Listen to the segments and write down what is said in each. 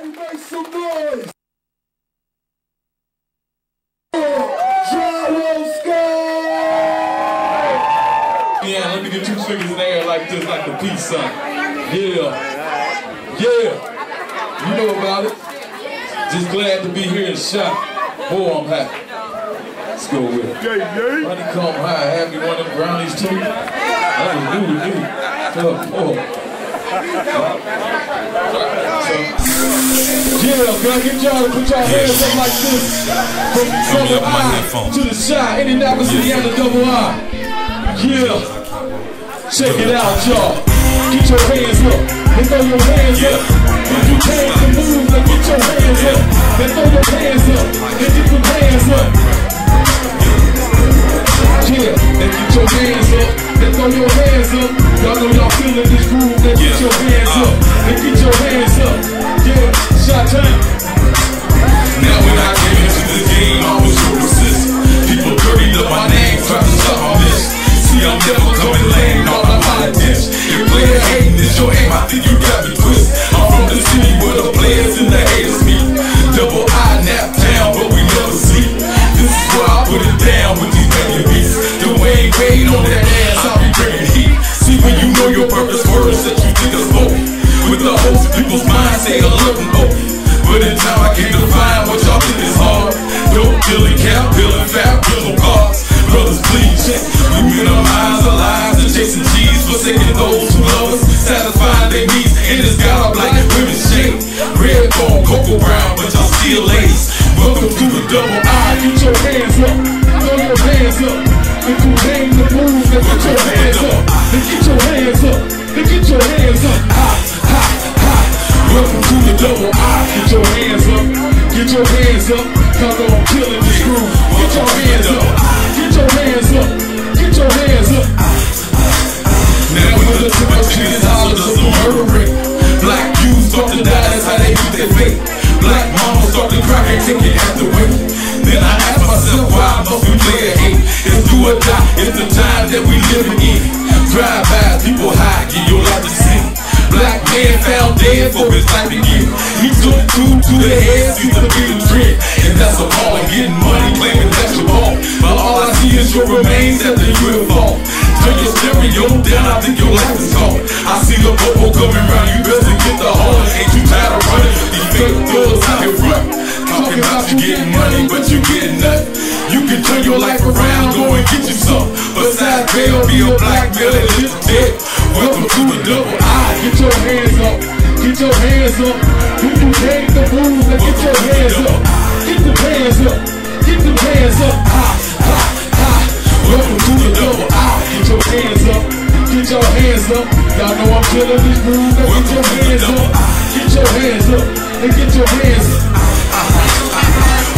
Make some noise! Yeah, let me get two fingers in the air like this, like the peace sign. Yeah, yeah, you know about it. Just glad to be here and shot. Boy, I'm happy. Let's go with it. Honeycomb high, happy one of them brownies too. Yeah, can I get y'all to put y'all hands up like this? From Double I to the Shy, Indianapolis, Indiana, Double I. Yeah, check it out, y'all. Get your hands up and throw your hands up. If you can to move, then get your hands up. Then throw your hands up and get your hands up. Yeah, and get your hands up. Then throw your hands up. Y'all know y'all feeling this groove. Then get your hands up. Then get your hands up. Yeah, shot time. Now when I came into the game, I was ruthless. People dirtied up my name, trying to stop all this. See, I'm never coming lame, all I'm out of this. If player hating is your aim, I think you got me twist. I'm from the city where the players and the haters meet. Double I nap down, but we never sleep. This is where I put it down with these baby beats. The way paid on that ass, I'll be bringing heat. See, when you know your purpose, words that you think are spoken. With the hopes people's minds say I love them open. But in time I can't define what y'all think is hard. Dope, killing, cow, killing, fat, killing cars. Brothers, please check. We minimize our lives and chasing cheese, forsaking those who love us, satisfying their needs. In this God like women's shade, red bone, cocoa brown, but y'all still ladies. Welcome to the Double I. Get your hands up, throw your hands up. If you name the move, then put your hands up. Then get your hands up, then get your hands up. Welcome to the Double I. Get your hands up, get your hands up. Come on, killing this groove. Get your hands up, get your hands up, get your hands up. Now we look to my cheese, hollers on murdering. Black youths start to die, that's how they do their fate. Black mamas start to cry, can't take it after weight. Then I ask myself why must we play a hate? It's do or die, it's the time that we live in. Drive by, people high, get your life to see. Black man found dead for his life again. He took two to the head, he's a big dread. And that's a ball, getting money, claiming that's your ball. But all I see is your remains after you evolve. Turn your stereo down, I think your life is gone. I see the popo coming round, you better get the horn. Ain't you tired of running? These fake thugs out here front, talking about you getting money, but you getting nothing. You can turn your life around, go and get you some. Besides bail, be a black male and live dead. Welcome to the Double I. Get your hands up, get your hands up. If you hate the rules, then get your hands up. Get the hands up, get the hands up. Welcome to the Double I. Get your hands up, get your hands up. Y'all know I'm killing these rules, then get your hands up. Get your hands up, and get your hands up.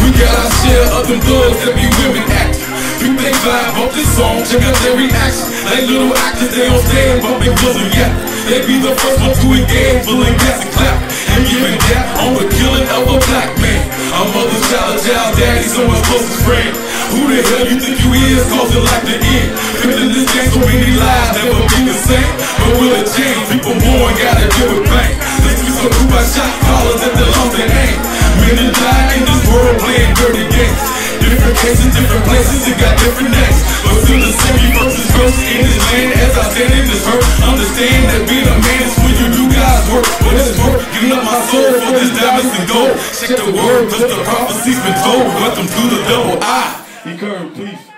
We got our share of them thugs that be women acting. You think live up this song, check out their reaction. Like little actors, they don't stand, bumping buzzing, yeah. They be the first ones to engage, filling gas and clap. And giving that on the killing of a black man. A mother's child, a child, daddy, someone's closest friend. Who the hell you think you is, causing life to end? Been in this game, so many lives never be the same. But will it change? People more gotta do it bang. This is so who I shot, callers at the long they aim. Men and die in this world playing dirty games. Different cases, different places, it got different necks. But still the same versus verse in this land. As I stand in this hurt, understand that being a man is when you do God's work. But it's work, giving up my soul for this diamonds and gold. Check the word, cause the prophecy's been told. Welcome to the Double I. He current peace.